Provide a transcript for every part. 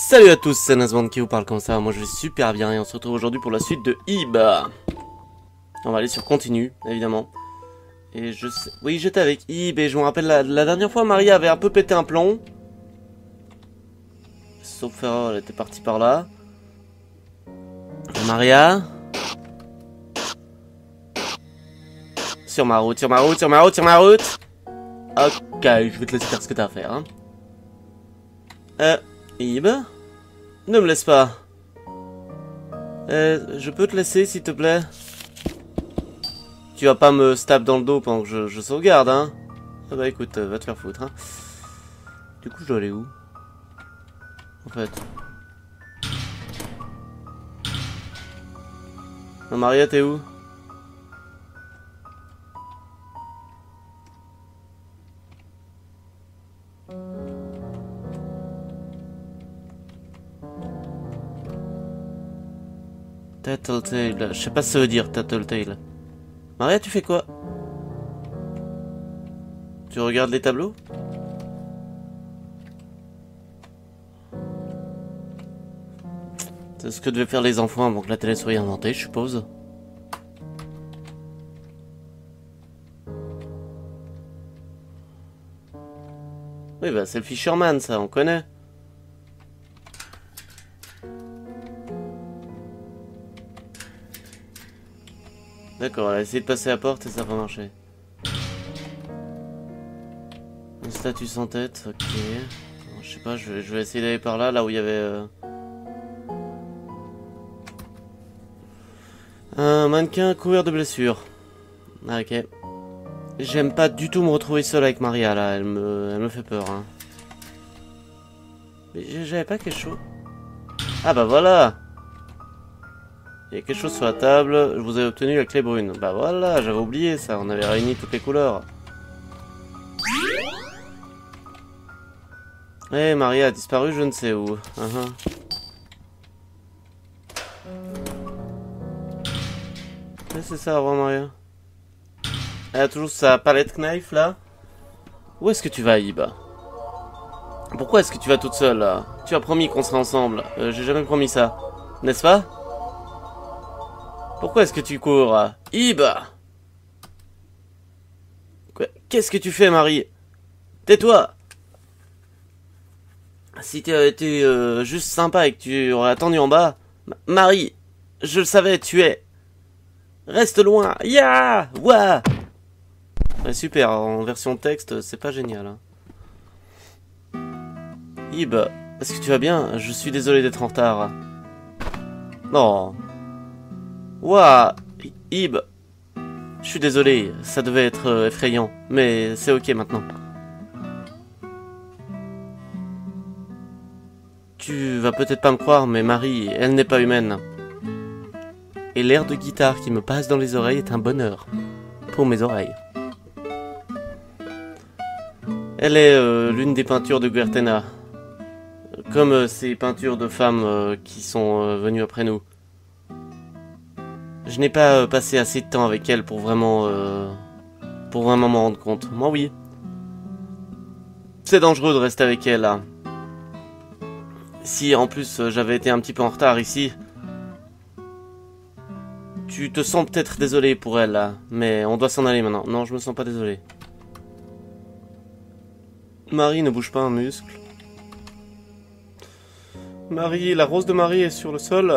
Salut à tous, c'est Nazband qui vous parle, comme ça, moi je vais super bien et on se retrouve aujourd'hui pour la suite de Ib. On va aller sur continue, évidemment. Et je sais... Oui, j'étais avec Ib et je me rappelle la dernière fois, Marie avait un peu pété un plomb. Sauf erreur, elle était partie par là. Maria. Sur ma route, sur ma route, sur ma route, sur ma route. Ok, je vais te laisser faire ce que t'as à faire. Hein. Ib, ne me laisse pas. Je peux te laisser, s'il te plaît. Tu vas pas me stab dans le dos pendant que je sauvegarde, hein. Ah bah écoute, va te faire foutre. Hein. Du coup, je dois aller où, en fait? Non, Maria, t'es où? Tattletail, je sais pas ce que ça veut dire, Tattletail. Maria, tu fais quoi? Tu regardes les tableaux? C'est ce que devaient faire les enfants avant que la télé soit inventée, je suppose. Oui, bah c'est le Fisherman, ça, on connaît. D'accord, elle a essayé de passer la porte et ça va marcher. Une statue sans tête, ok. Alors, je sais pas, je vais essayer d'aller par là, là où il y avait... Un mannequin couvert de blessures. Ah, ok. J'aime pas du tout me retrouver seul avec Maria, là. Elle me fait peur, hein. Mais j'avais pas quelque chose. Ah bah voilà. Il y a quelque chose sur la table. Je vous avais obtenu la clé brune. Bah voilà, j'avais oublié ça. On avait réuni toutes les couleurs. Eh, Maria a disparu je ne sais où. C'est ça, vraiment Maria. Elle a toujours sa palette knife là. Où est-ce que tu vas, Ib? Pourquoi est-ce que tu vas toute seule là? Tu as promis qu'on serait ensemble. J'ai jamais promis ça, n'est-ce pas? Pourquoi est-ce que tu cours, Ib? Qu'est-ce que tu fais, Marie? Tais-toi. Si tu étais juste sympa et que tu aurais attendu en bas, Marie, je le savais, tu es. Reste loin, ya, yeah ouah. Ouais, super, en version texte, c'est pas génial. Hein. Ib, est-ce que tu vas bien? Je suis désolé d'être en retard. Non. Ouah, Ib, je suis désolé, ça devait être effrayant, mais c'est ok maintenant. Tu vas peut-être pas me croire, mais Marie, elle n'est pas humaine. Et l'air de guitare qui me passe dans les oreilles est un bonheur pour mes oreilles. Elle est l'une des peintures de Guertena, comme ces peintures de femmes qui sont venues après nous. Je n'ai pas passé assez de temps avec elle pour vraiment m'en rendre compte. Moi oui. C'est dangereux de rester avec elle. Hein. Si en plus j'avais été un petit peu en retard ici. Tu te sens peut-être désolé pour elle, là, mais on doit s'en aller maintenant. Non, je me sens pas désolé. Marie ne bouge pas un muscle. Marie, la rose de Marie est sur le sol.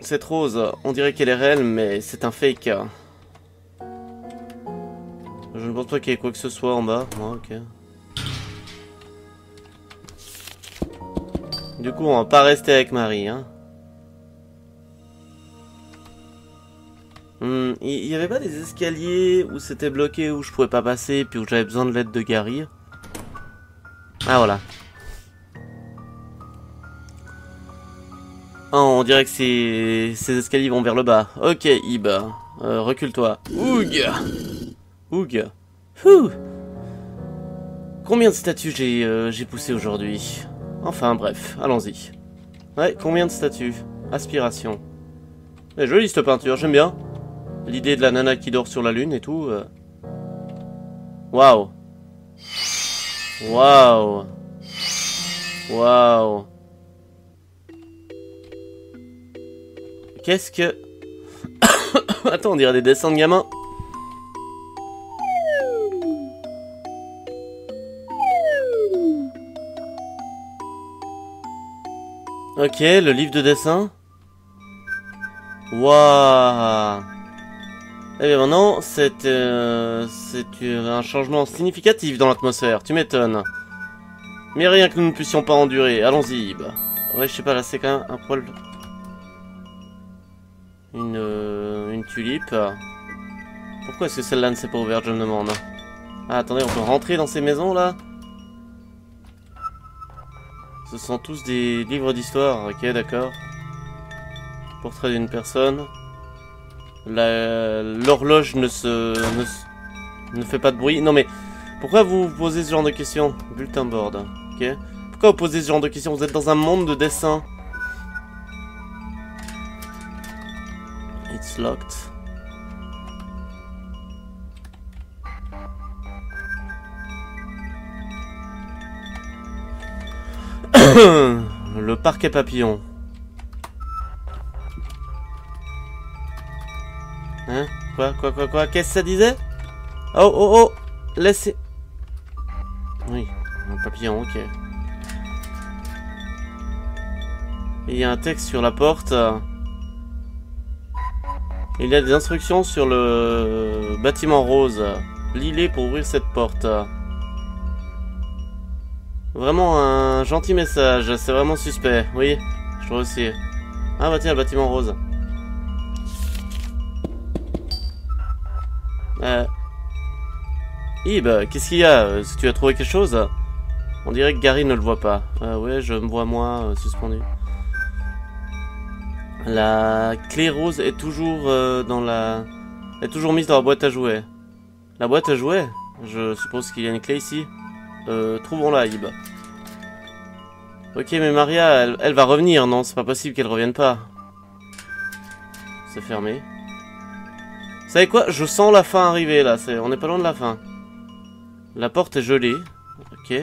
Cette rose, on dirait qu'elle est réelle, mais c'est un fake. Je ne pense pas qu'il y ait quoi que ce soit en bas. Oh, ok. Du coup, on va pas rester avec Marie, hein. Il n'y avait pas des escaliers où c'était bloqué, où je pouvais pas passer, puis où j'avais besoin de l'aide de Gary. Ah voilà. Oh, on dirait que ces escaliers vont vers le bas. Ok, Ib, recule-toi. Oug. Oug. Fouh. Combien de statues j'ai poussé aujourd'hui? Enfin bref, allons-y. Ouais, combien de statues? Aspiration. Mais jolie cette peinture, j'aime bien. L'idée de la nana qui dort sur la lune et tout. Waouh. Waouh. Waouh. Qu'est-ce que... Attends, on dirait des dessins de gamins. Ok, le livre de dessin. Waouh. Eh bien maintenant, c'est un changement significatif dans l'atmosphère, tu m'étonnes. Mais rien que nous ne puissions pas endurer, allons-y, Ib. Ouais, je sais pas, là c'est quand même un poil... Une tulipe. Pourquoi est-ce que celle-là ne s'est pas ouverte, je me demande. Ah, attendez, on peut rentrer dans ces maisons, là? Ce sont tous des livres d'histoire, ok, d'accord. Portrait d'une personne. L'horloge ne fait pas de bruit. Non mais, pourquoi vous posez ce genre de questions? Bulletin board, ok. Pourquoi vous posez ce genre de questions? Vous êtes dans un monde de dessin. It's locked. Le parc à papillons. Hein? Quoi? Qu'est-ce que ça disait? Oh! Laissez... Oui, un papillon, ok. Il y a un texte sur la porte. Il y a des instructions sur le bâtiment rose. Lisez pour ouvrir cette porte. Vraiment un gentil message, c'est vraiment suspect, oui, je trouve aussi. Ah bah tiens, le bâtiment rose. Ib, qu'est-ce qu'il y a? Est-ce que tu as trouvé quelque chose? On dirait que Gary ne le voit pas. Ouais, je me vois moi, suspendu. La clé rose est toujours mise dans la boîte à jouets. La boîte à jouets? Je suppose qu'il y a une clé ici. Trouvons-la, Ib. Ok, mais Maria, elle va revenir, non? C'est pas possible qu'elle revienne pas. C'est fermé. Vous savez quoi? Je sens la fin arriver, là. On n'est pas loin de la fin. La porte est gelée. Ok.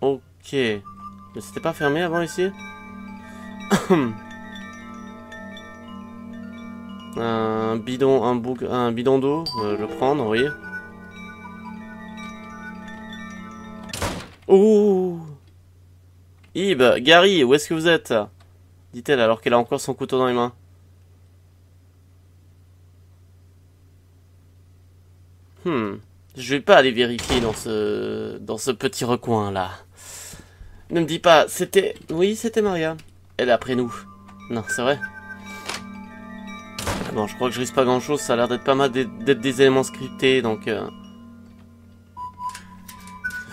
Ok. Mais c'était pas fermé avant, ici? Un bidon d'eau, je vais prendre, oui. Ouh! Ib, Gary, où est-ce que vous êtes? Dit-elle alors qu'elle a encore son couteau dans les mains. Je vais pas aller vérifier dans ce petit recoin là. Ne me dis pas, c'était... Oui, c'était Maria. Elle est après nous. Non, c'est vrai. Bon, je crois que je risque pas grand chose, ça a l'air d'être pas mal d'être des éléments scriptés, donc... C'est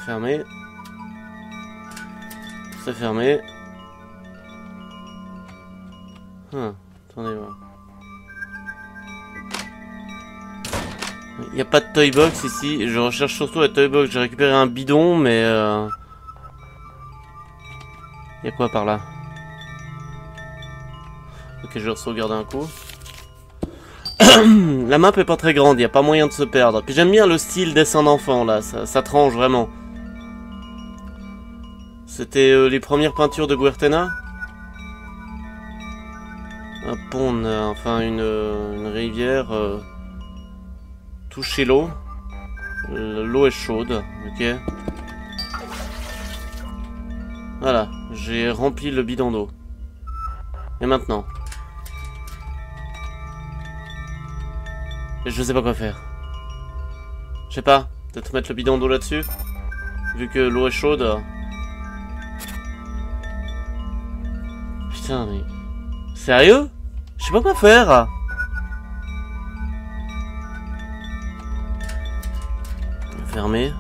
fermé. C'est fermé. Attendez voir. Il n'y a pas de toy box ici, je recherche surtout la toy box, j'ai récupéré un bidon, mais... Il y a quoi par là? Ok, je vais sauvegarder un coup. La map est pas très grande, il n'y a pas moyen de se perdre. Puis j'aime bien le style dessin d'enfant là, ça tranche vraiment. C'était les premières peintures de Guertena. Un pont, enfin une rivière. Toucher l'eau. L'eau est chaude, ok. Voilà, j'ai rempli le bidon d'eau. Et maintenant? Je sais pas quoi faire. Je sais pas, peut-être mettre le bidon d'eau là-dessus. Vu que l'eau est chaude. Putain, mais... Sérieux? Je sais pas quoi faire. Fermé.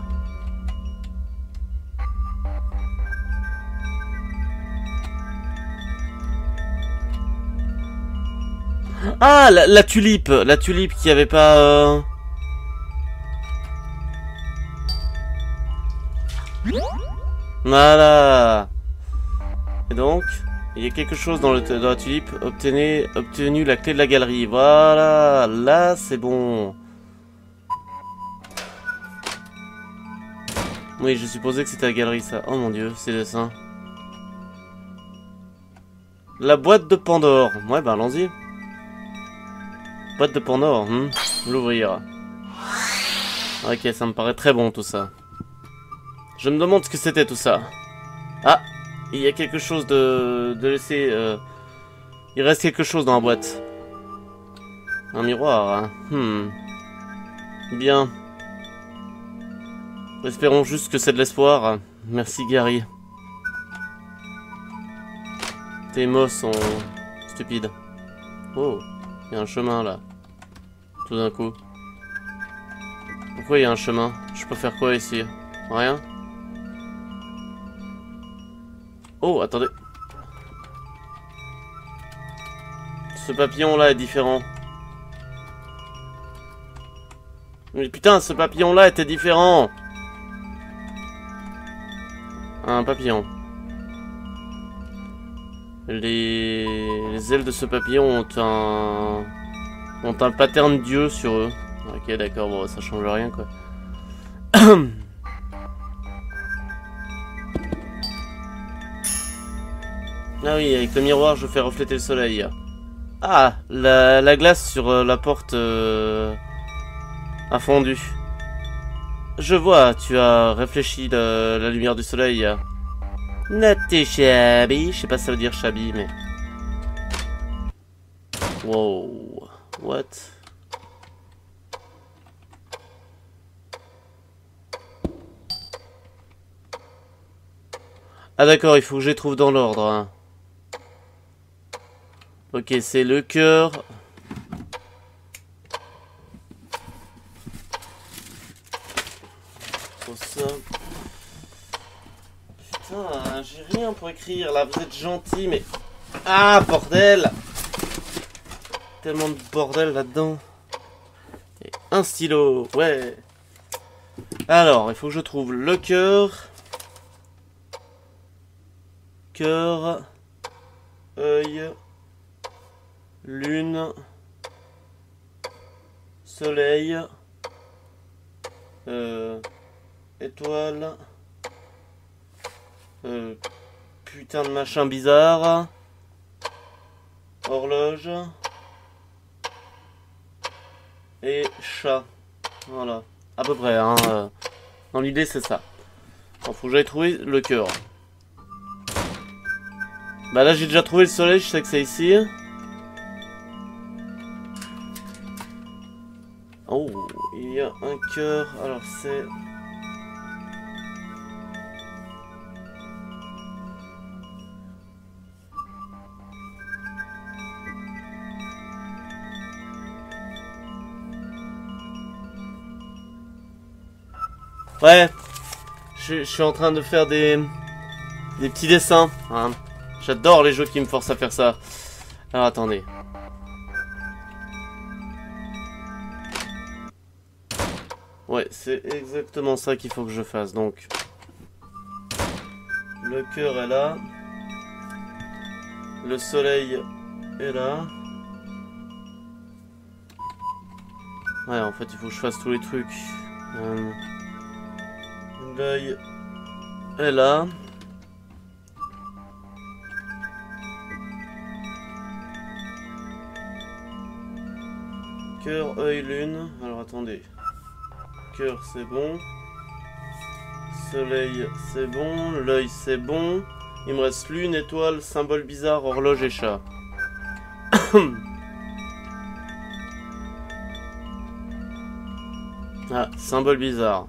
Ah, la tulipe qui avait pas... Voilà. Et donc, il y a quelque chose dans la tulipe. Obtenu la clé de la galerie. Voilà, là c'est bon. Oui, je supposais que c'était la galerie, ça. Oh mon dieu, ces dessins. La boîte de Pandore. Ouais, bah allons-y. Boîte de Pandore, l'ouvrir. Ok, ça me paraît très bon tout ça. Je me demande ce que c'était tout ça. Ah, il y a quelque chose de laissé... Il reste quelque chose dans la boîte. Un miroir, hein. Bien. Espérons juste que c'est de l'espoir. Merci Gary. Tes mots sont stupides. Oh, il y a un chemin là. Tout d'un coup. Pourquoi il y a un chemin? Je peux faire quoi ici? Rien. Oh, attendez. Ce papillon là est différent. Mais putain, ce papillon là était différent. Un papillon. Les ailes de ce papillon ont un pattern dieu sur eux. Ok, d'accord, bon, ça change rien, quoi. Ah oui, avec le miroir, je fais refléter le soleil. Ah, la glace sur la porte a fondu. Je vois, tu as réfléchi la lumière du soleil. Noté shabby, je sais pas si ça veut dire shabby, mais... Wow, what? Ah d'accord, il faut que je les trouve dans l'ordre. Hein. Ok, c'est le cœur... Putain, j'ai rien pour écrire là, vous êtes gentil, mais... Ah, bordel! Tellement de bordel là-dedans. Et un stylo, ouais. Alors, il faut que je trouve le cœur. Cœur. Œil. Lune. Soleil. Étoile. Putain de machin bizarre. Horloge. Et chat. Voilà. À peu près, hein. Dans l'idée, c'est ça. Bon, faut que j'aille trouver le cœur. Bah là, j'ai déjà trouvé le soleil, je sais que c'est ici. Oh, il y a un cœur. Alors, c'est... Ouais, je suis en train de faire des petits dessins, hein. J'adore les jeux qui me forcent à faire ça. Alors attendez. Ouais, c'est exactement ça qu'il faut que je fasse, donc. Le cœur est là. Le soleil est là. Ouais, en fait, il faut que je fasse tous les trucs. L'œil est là. Cœur, œil, lune. Alors attendez. Cœur c'est bon. Soleil c'est bon. L'œil c'est bon. Il me reste lune, étoile, symbole bizarre, horloge et chat. Ah, symbole bizarre.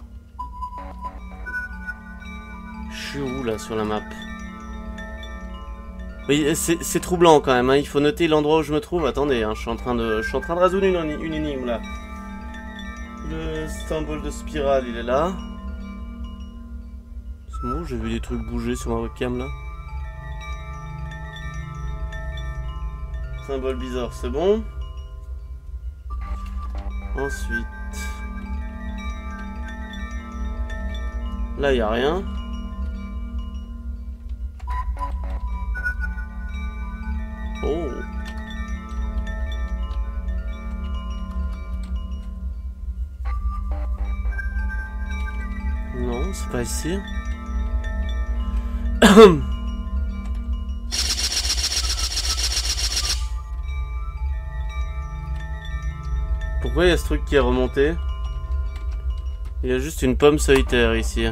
Je suis où là sur la map? Oui, c'est troublant quand même, hein. Il faut noter l'endroit où je me trouve. Attendez, hein, je suis en train de résoudre une énigme là. Le symbole de spirale, il est là. C'est bon, j'ai vu des trucs bouger sur ma webcam là. Symbole bizarre, c'est bon. Ensuite. Là, il n'y a rien. Oh. Non, c'est pas ici. Pourquoi il y a ce truc qui est remonté? Il y a juste une pomme solitaire ici.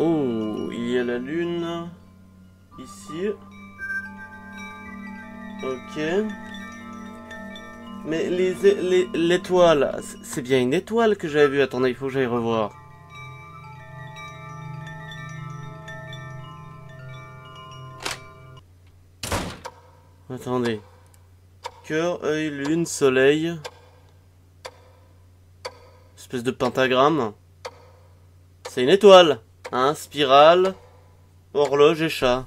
Oh, il y a la lune ici. Ok. Mais l'étoile, c'est bien une étoile que j'avais vue. Attendez, il faut que j'aille revoir. Attendez. Cœur, œil, lune, soleil. Espèce de pentagramme. C'est une étoile. Hein, spirale, horloge et chat.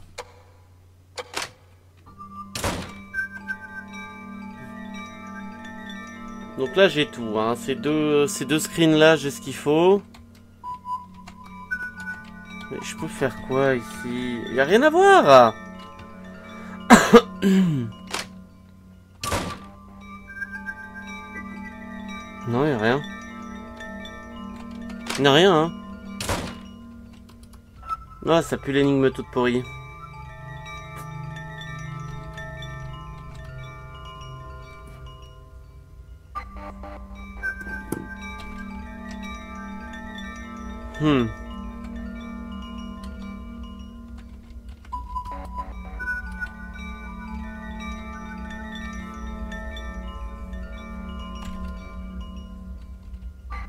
Donc là j'ai tout, hein. Ces deux screens là j'ai ce qu'il faut. Mais je peux faire quoi ici? Il n'y a rien à voir. Non, il n'y a rien. Il n'y a rien, hein. Non, oh, ça pue l'énigme toute pourrie.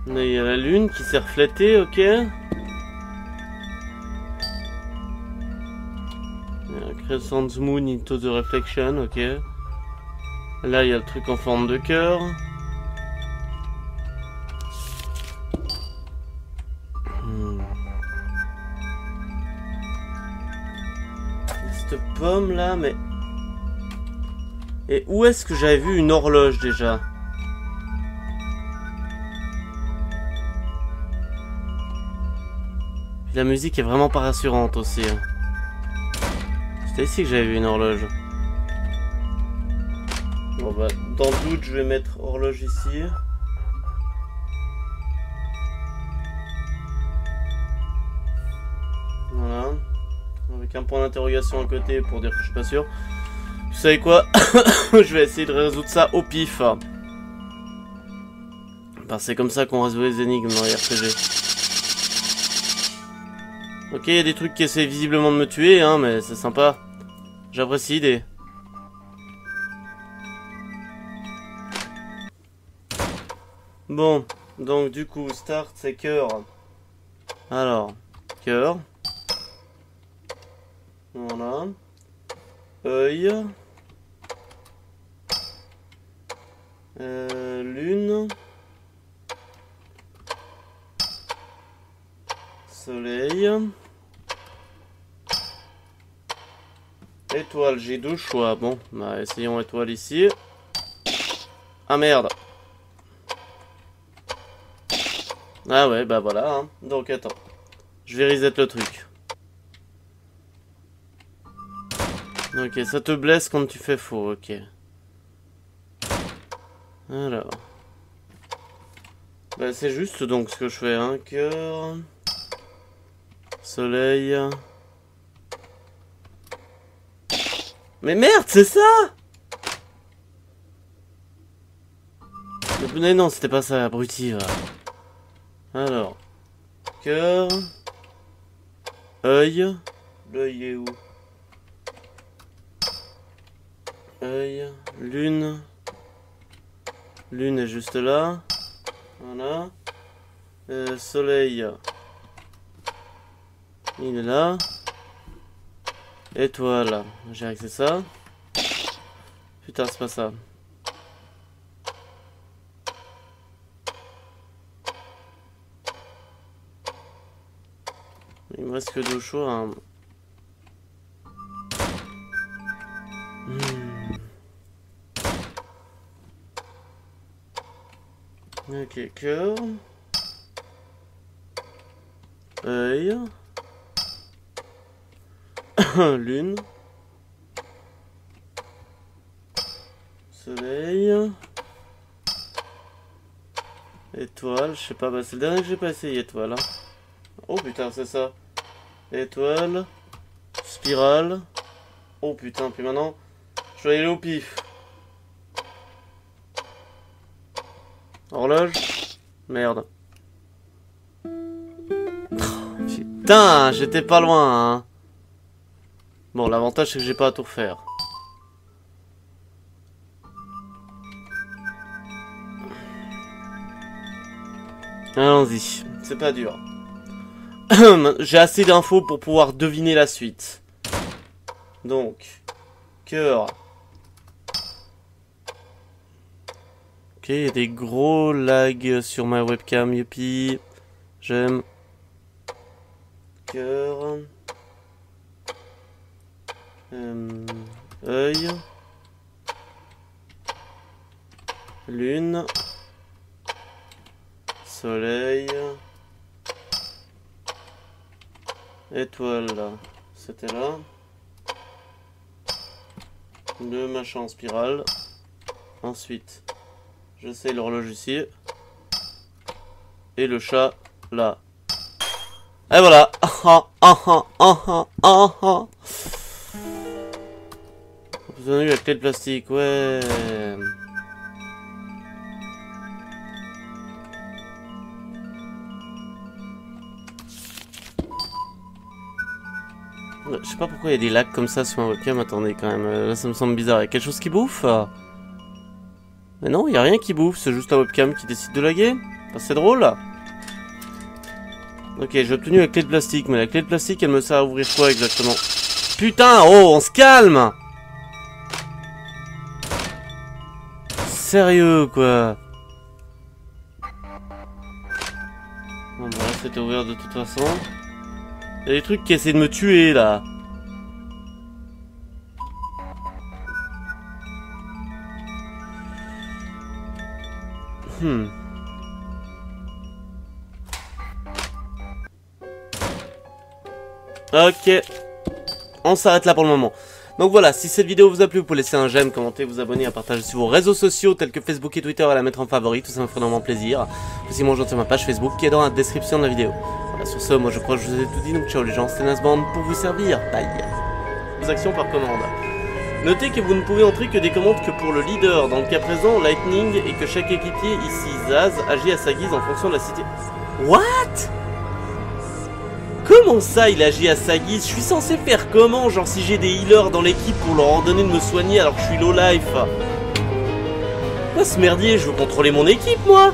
Là, il y a la lune qui s'est reflétée, ok. Sans moon into the reflection, ok. Là il y a le truc en forme de cœur. Cette pomme là, mais... Et où est-ce que j'avais vu une horloge déjà? La musique est vraiment pas rassurante aussi. C'était ici que j'avais vu une horloge. Bon bah, dans le doute, je vais mettre horloge ici. Voilà. Avec un point d'interrogation à côté pour dire que je suis pas sûr. Vous savez quoi? Je vais essayer de résoudre ça au pif. Bah, c'est comme ça qu'on résout les énigmes dans les RPG. Ok, il y a des trucs qui essaient visiblement de me tuer, hein, mais c'est sympa. J'apprécie l'idée. Bon, donc du coup, start, c'est cœur. Alors, cœur. Voilà. Œil. Lune. Soleil. Étoile, j'ai deux choix. Bon, bah essayons étoile ici. Ah merde. Ah ouais, bah voilà. Hein. Donc attends. Je vais reset le truc. Ok, ça te blesse quand tu fais faux, ok. Alors. Bah c'est juste donc ce que je fais. Hein. Cœur. Soleil. Mais merde, c'est ça! Mais non, c'était pas ça, abruti. Alors. Cœur. Œil. L'œil est où? Œil. Lune. Lune est juste là. Voilà. Soleil. Il est là. Étoile. J'ai accès à ça. Putain, c'est pas ça. Il me reste que deux choix. Hein. Ok, cœur. Œil. Lune. Soleil. Étoile, je sais pas, bah c'est le dernier que j'ai pas essayé, étoile. Hein. Oh putain, c'est ça. Étoile. Spirale. Oh putain, puis maintenant, je vais aller au pif. Horloge. Merde. Putain, j'étais pas loin, hein. Bon, l'avantage c'est que j'ai pas à tout refaire. Allons-y, c'est pas dur. J'ai assez d'infos pour pouvoir deviner la suite. Donc, cœur. Ok, il y a des gros lags sur ma webcam, youpi. J'aime. Cœur. Œil. Lune. Soleil. Étoile. C'était là. Le machin en spirale. Ensuite, j'essaie l'horloge ici. Et le chat là. Et voilà. Obtenu la clé de plastique, ouais. Je sais pas pourquoi il y a des lacs comme ça sur un webcam, attendez quand même, là ça me semble bizarre, il y a quelque chose qui bouffe. Mais non, il y a rien qui bouffe, c'est juste la webcam qui décide de laguer. Enfin, c'est drôle. Ok, j'ai obtenu la clé de plastique, mais la clé de plastique elle me sert à ouvrir quoi exactement? Putain, oh, on se calme. Sérieux quoi. Bon bah c'était ouvert de toute façon. Il y a des trucs qui essaient de me tuer là. Ok. On s'arrête là pour le moment. Donc voilà, si cette vidéo vous a plu, vous pouvez laisser un j'aime, commenter, vous abonner, à partager sur vos réseaux sociaux tels que Facebook et Twitter et à la mettre en favori, tout ça me ferait énormément plaisir. Aussi moi sur ma page Facebook qui est dans la description de la vidéo. Voilà, sur ce, moi je crois que je vous ai tout dit, donc ciao les gens, c'était Nazband pour vous servir, bye. Vos actions par commande. Notez que vous ne pouvez entrer que des commandes que pour le leader, dans le cas présent, Lightning, et que chaque équipier, ici Zaz, agit à sa guise en fonction de la cité. What? Comment ça il agit à sa guise? Je suis censé faire comment? Genre si j'ai des healers dans l'équipe pour leur en donner de me soigner alors que je suis low life? Quoi ce merdier? Je veux contrôler mon équipe moi.